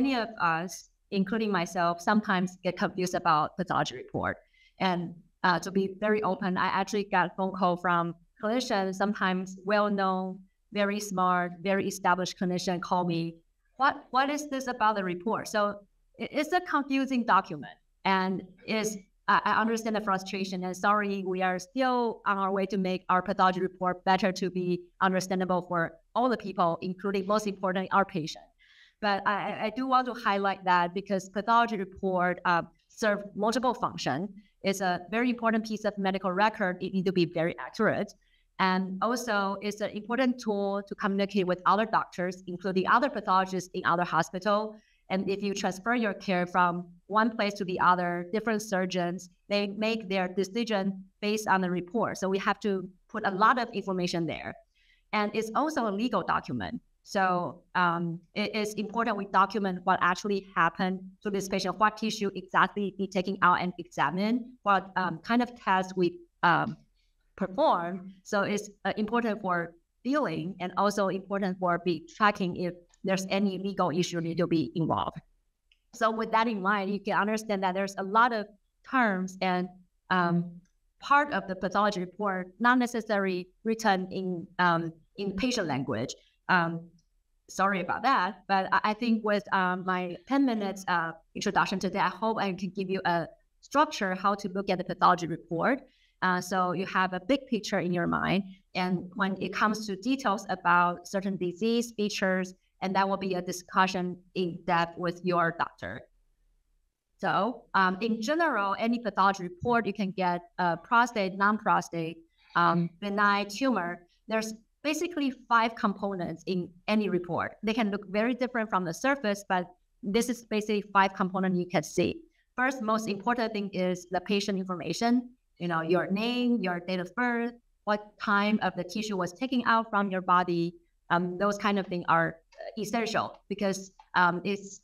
many of us, including myself, sometimes get confused about pathology report. And to be very open, I actually got a phone call from clinicians, sometimes well-known, very smart, very established clinician called me, what is this about the report? So it's a confusing document. And I understand the frustration, and sorry, we are still on our way to make our pathology report better to be understandable for all the people, including, most importantly, our patient. But I do want to highlight that because pathology report serve multiple functions. It's a very important piece of medical record. It needs to be very accurate. And also, it's an important tool to communicate with other doctors, including other pathologists in other hospitals. And if you transfer your care from one place to the other, different surgeons, they make their decision based on the report. So we have to put a lot of information there. And it's also a legal document. So it is important we document what actually happened to this patient, what tissue exactly be taken out and examined, what kind of tests we perform. So it's important for billing and also important for be tracking if there's any legal issue need to be involved. So with that in mind, you can understand that there's a lot of terms and part of the pathology report, not necessarily written in patient language. Sorry about that, but I think with my 10 minutes introduction today, I hope I can give you a structure how to look at the pathology report. So you have a big picture in your mind. And when it comes to details about certain disease features, and that will be a discussion in depth with your doctor. So in general, any pathology report, you can get a prostate, non-prostate, benign tumor. There's basically 5 components in any report. They can look very different from the surface, but this is basically 5 components you can see. First, most important thing is the patient information, you know, your name, your date of birth, what time of the tissue was taken out from your body. Those kind of things are essential because it's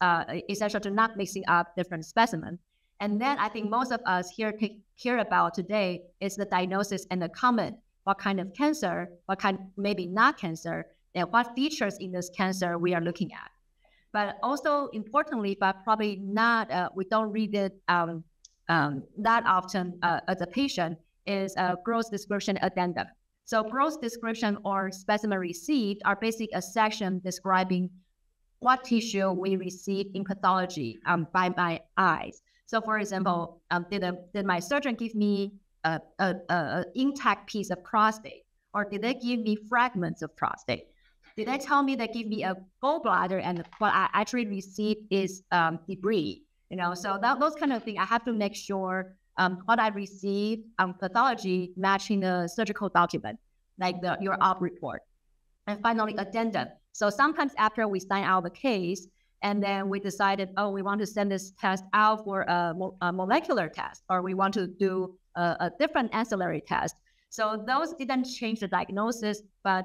essential to not mixing up different specimens. And then I think most of us here care about today is the diagnosis and the comment. What kind of cancer, what kind, maybe not cancer, and what features in this cancer we are looking at. But also importantly, but probably not, we don't read it that often as a patient, is a gross description addendum. So gross description or specimen received are basically a section describing what tissue we received in pathology by my eyes. So for example, did my surgeon give me an intact piece of prostate, or did they give me fragments of prostate? Did they tell me they give me a gallbladder and what I actually received is debris? You know, so those kind of things, I have to make sure what I received on pathology matching the surgical document, like your op report. And finally, addendum. So sometimes after we sign out the case, and then we decided, oh, we want to send this test out for a molecular test, or we want to do a different ancillary test. So those didn't change the diagnosis, but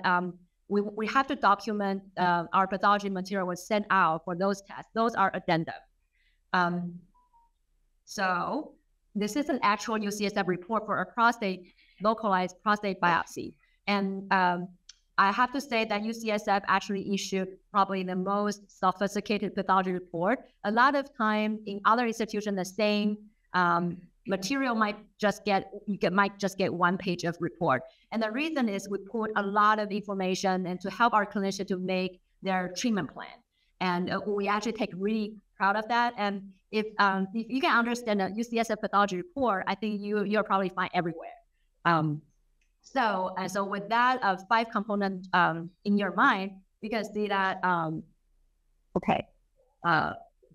we have to document our pathology material was sent out for those tests. Those are addendum. So this is an actual UCSF report for a prostate, localized prostate biopsy. And I have to say that UCSF actually issued probably the most sophisticated pathology report. A lot of time in other institutions, the same material might just get 1 page of report. And the reason is we put a lot of information and to help our clinician to make their treatment plan. And we actually take really proud of that. And if you can understand a UCSF pathology report, I think you'll probably find everywhere. So with that 5 component in your mind, you can see that, on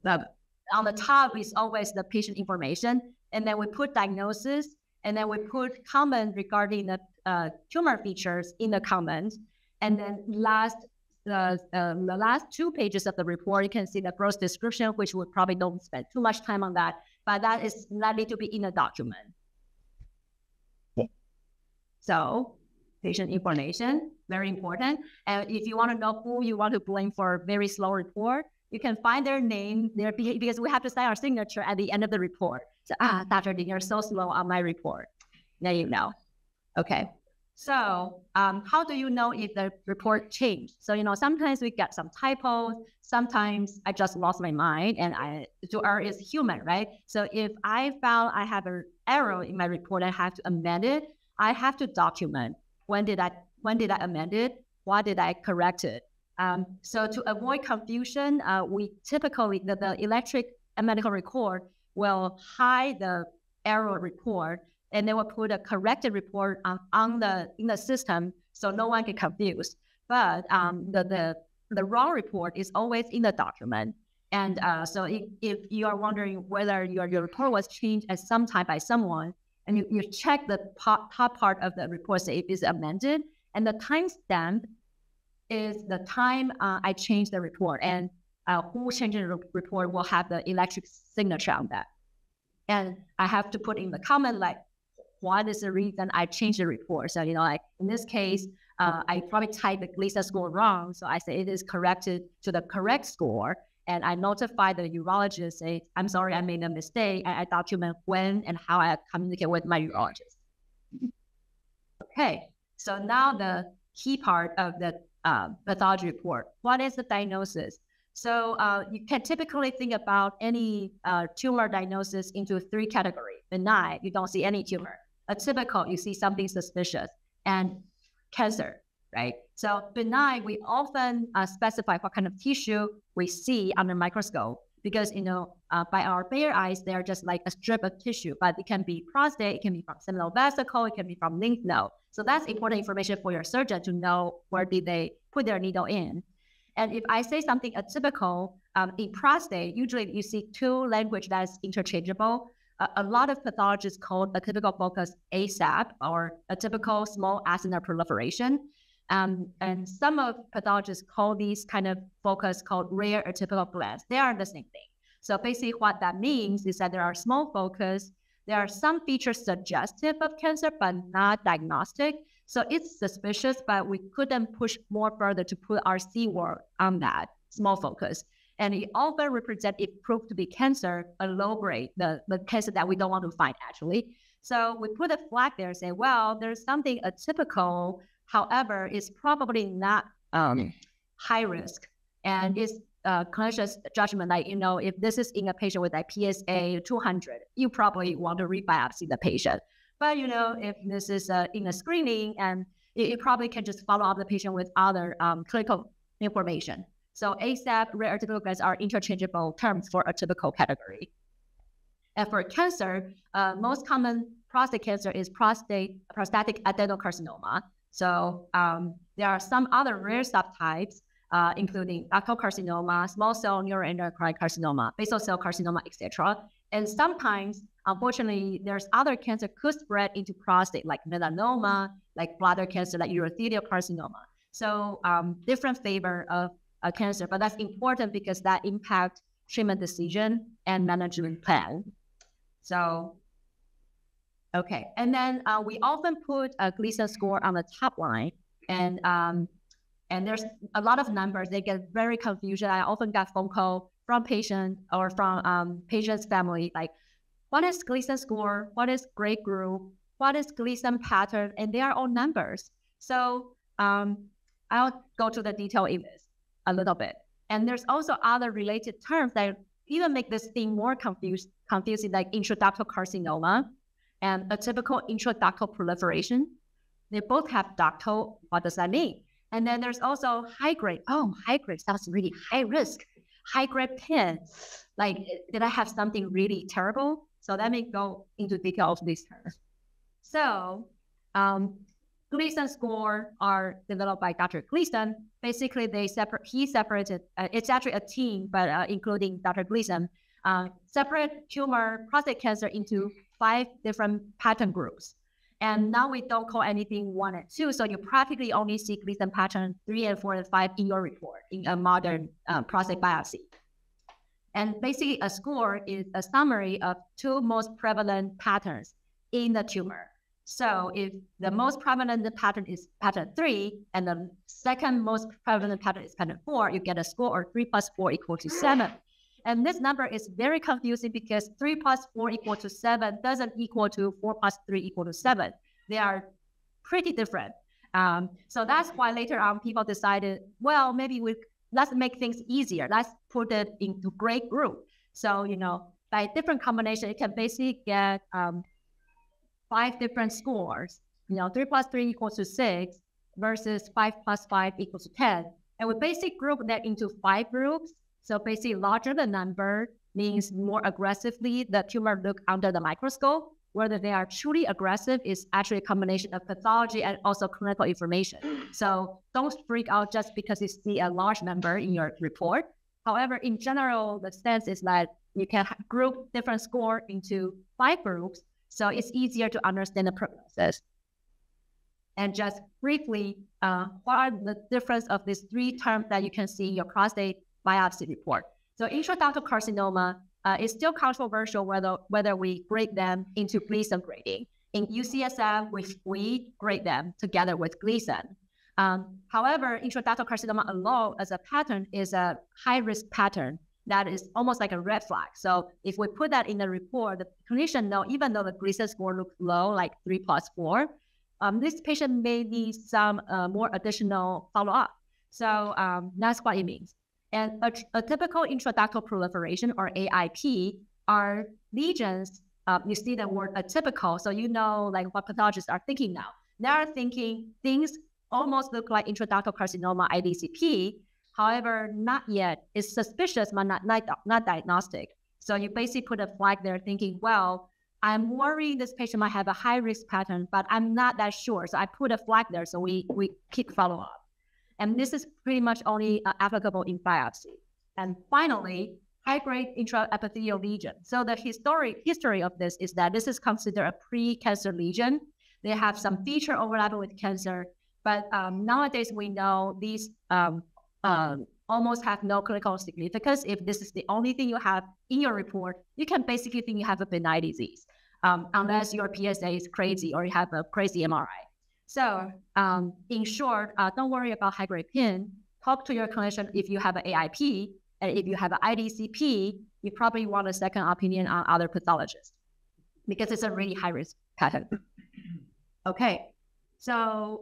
the top is always the patient information. And then we put diagnosis, and then we put comment regarding the tumor features in the comment. And then the last 2 pages of the report, you can see the gross description, which we probably don't spend too much time on that, but that is likely to be in a document. Yeah. So patient information, very important. And if you want to know who you want to blame for a very slow report, you can find their name, their behavior, because we have to sign our signature at the end of the report. So, Dr. Ding, you're so slow on my report. Now you know. Okay. So how do you know if the report changed? So, you know, sometimes we get some typos. Sometimes I just lost my mind, and error is human, right? So if I found I have an error in my report, I have to amend it. I have to document when did I amend it? Why did I correct it? So to avoid confusion, we typically, the electronic medical record will hide the error report, and they will put a corrected report in the system so no one get confused. But the wrong report is always in the document. And so if you are wondering whether your report was changed at some time by someone, and you check the top part of the report, say if it's amended, and the timestamp is the time I changed the report, and who changed the report will have the electric signature on that. And I have to put in the comment, like, what is the reason I changed the report? So, you know, like in this case, I probably typed the Gleason score wrong. So I say it is corrected to the correct score. And I notify the urologist, say, I'm sorry, I made a mistake. I document when and how I communicate with my urologist. Okay, so now the key part of the pathology report. What is the diagnosis? So you can typically think about any tumor diagnosis into three categories. Benign, you don't see any tumor. Atypical, you see something suspicious. And cancer, right? So benign, we often specify what kind of tissue we see under microscope, because, you know, by our bare eyes, they're just like a strip of tissue, but it can be prostate, it can be from seminal vesicle, it can be from lymph node. So that's important information for your surgeon to know where did they put their needle in. And if I say something atypical, in prostate, usually you see two language that's interchangeable. A lot of pathologists call the typical focus ASAP, or atypical small acinar proliferation. And some of pathologists call these kind of focus called rare atypical glands. They are the same thing. So basically what that means is that there are small focus. There are some features suggestive of cancer, but not diagnostic. So it's suspicious, but we couldn't push more further to put our C word on that small focus. And it often represents, if proved to be cancer, a low grade, the cancer that we don't want to find actually. So we put a flag there and say, well, there's something atypical. However, it's probably not high risk. And it's conscious judgment, like, you know, if this is in a patient with a PSA 200, you probably want to re-biopsy the patient. But, you know, if this is in a screening, and you probably can just follow up the patient with other clinical information. So ASAP, rare atypical glands are interchangeable terms for a typical category. And for cancer, most common prostate cancer is prostatic adenocarcinoma. So there are some other rare subtypes, including ductal carcinoma, small cell neuroendocrine carcinoma, basal cell carcinoma, etc. And sometimes, unfortunately, there's other cancer could spread into prostate, like melanoma, like bladder cancer, like urothelial carcinoma. So different flavor of cancer, but that's important because that impacts treatment decision and management plan. So, okay. And then we often put a Gleason score on the top line, and there's a lot of numbers. They get very confused. I often got phone call from patient or from patient's family, like, what is Gleason score? What is Grade Group? What is Gleason pattern? And they are all numbers. So I'll go to the detail in this a little bit. And there's also other related terms that even make this thing more confusing, like intraductal carcinoma and atypical intraductal proliferation. They both have ductal. What does that mean? And then there's also high grade. Oh, high grade sounds really high risk. High grade PIN. Like, did I have something really terrible? So let me go into detail of these terms. So, Gleason score are developed by Dr. Gleason. Basically, he separated. It's actually a team, but including Dr. Gleason, separate tumor prostate cancer into 5 different pattern groups. And now we don't call anything 1 and 2, so you practically only see Gleason pattern 3 and 4 and 5 in your report in a modern prostate biopsy. And basically, a score is a summary of 2 most prevalent patterns in the tumor. So if the most prevalent pattern is pattern 3, and the second most prevalent pattern is pattern 4, you get a score of 3 plus 4 equals to 7. And this number is very confusing because 3 plus 4 equal to 7 doesn't equal to 4 plus 3 equal to 7. They are pretty different. So that's why later on people decided, well, maybe let's make things easier. Let's put it into grade group. So, you know, by different combination, it can basically get 5 different scores, you know, 3 plus 3 equals to 6 versus 5 plus 5 equals to 10. And we basically group that into 5 groups. So basically larger the number means more aggressively the tumor look under the microscope. Whether they are truly aggressive is actually a combination of pathology and also clinical information. So don't freak out just because you see a large number in your report. However, in general, the sense is that you can group different scores into 5 groups, so it's easier to understand the prognosis. And just briefly, what are the difference of these 3 terms that you can see in your prostate biopsy report? So intraductal carcinoma, it's still controversial whether we grade them into Gleason grading. In UCSF, we grade them together with Gleason. However, intraductal carcinoma alone as a pattern is a high-risk pattern that is almost like a red flag. So if we put that in the report, the clinician knows, even though the Gleason score looks low, like 3 plus 4, this patient may need some more additional follow-up. So that's what it means. And a typical intraductal proliferation, or AIP, are lesions. You see the word atypical, so you know like what pathologists are thinking now. They are thinking things almost look like intraductal carcinoma, IDCP. However, not yet. It's suspicious, but not diagnostic. So you basically put a flag there thinking, well, I'm worried this patient might have a high-risk pattern, but I'm not that sure. So I put a flag there, so we keep follow-up. And this is pretty much only applicable in biopsy. And finally, high-grade intraepithelial lesion. So the history of this is that this is considered a pre-cancer lesion. They have some feature overlapping with cancer, but nowadays we know these almost have no clinical significance. If this is the only thing you have in your report, you can basically think you have a benign disease, unless your PSA is crazy or you have a crazy MRI. So in short, don't worry about high-grade PIN. Talk to your clinician if you have an AIP, and if you have an IDCP, you probably want a second opinion on other pathologists because it's a really high-risk pattern. Okay, so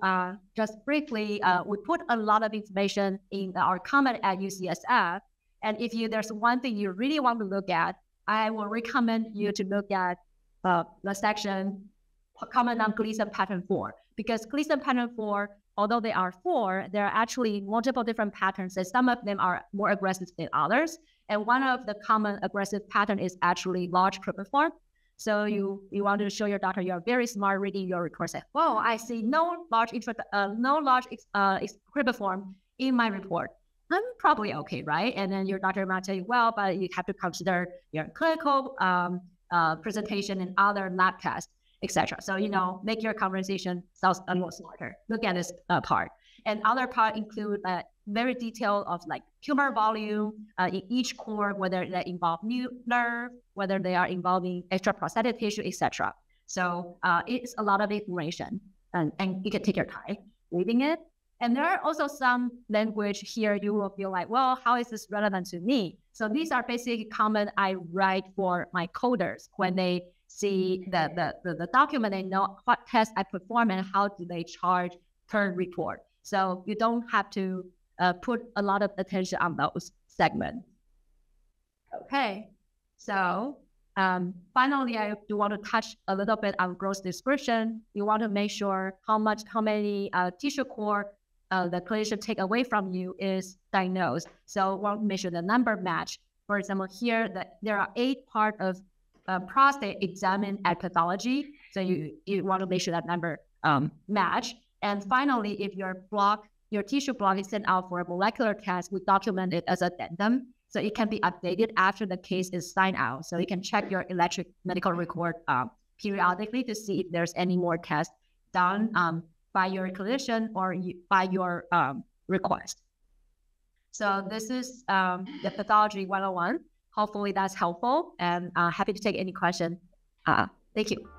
just briefly, we put a lot of information in our comment at UCSF, and if there's one thing you really want to look at, I will recommend you to look at the section comment on Gleason pattern 4, because Gleason pattern 4, although they are 4, there are actually multiple different patterns, and some of them are more aggressive than others. And one of the common aggressive pattern is actually large cribriform. So you want to show your doctor you are very smart reading your report. Say, "Whoa, I see no large cribriform in my report. I'm probably okay, right?" And then your doctor might tell you, "Well, but you have to consider your clinical presentation and other lab tests." Etc. So, you know, make your conversation sound a little smarter. Look at this part. And other part include very detailed of like tumor volume in each core, whether they involve new nerve, whether they are involving extra prosthetic tissue, etc. So it's a lot of information, and you can take your time reading it. And there are also some language here you will feel like, well, how is this relevant to me? So these are basically comments I write for my coders when they see the document, they know what test I perform and how do they charge per report. So you don't have to put a lot of attention on those segments. Okay, so finally, I do want to touch a little bit on gross description. You want to make sure how many tissue core the clinician take away from you is diagnosed. So we want to make sure the number match. For example, here there are 8 parts of prostate examined at pathology, so you want to make sure that number match. And finally, if your tissue block is sent out for a molecular test, we document it as addendum, so it can be updated after the case is signed out. So you can check your electronic medical record periodically to see if there's any more tests done by your clinician or by your request. So this is the pathology 101. Hopefully that's helpful, and happy to take any question. Thank you.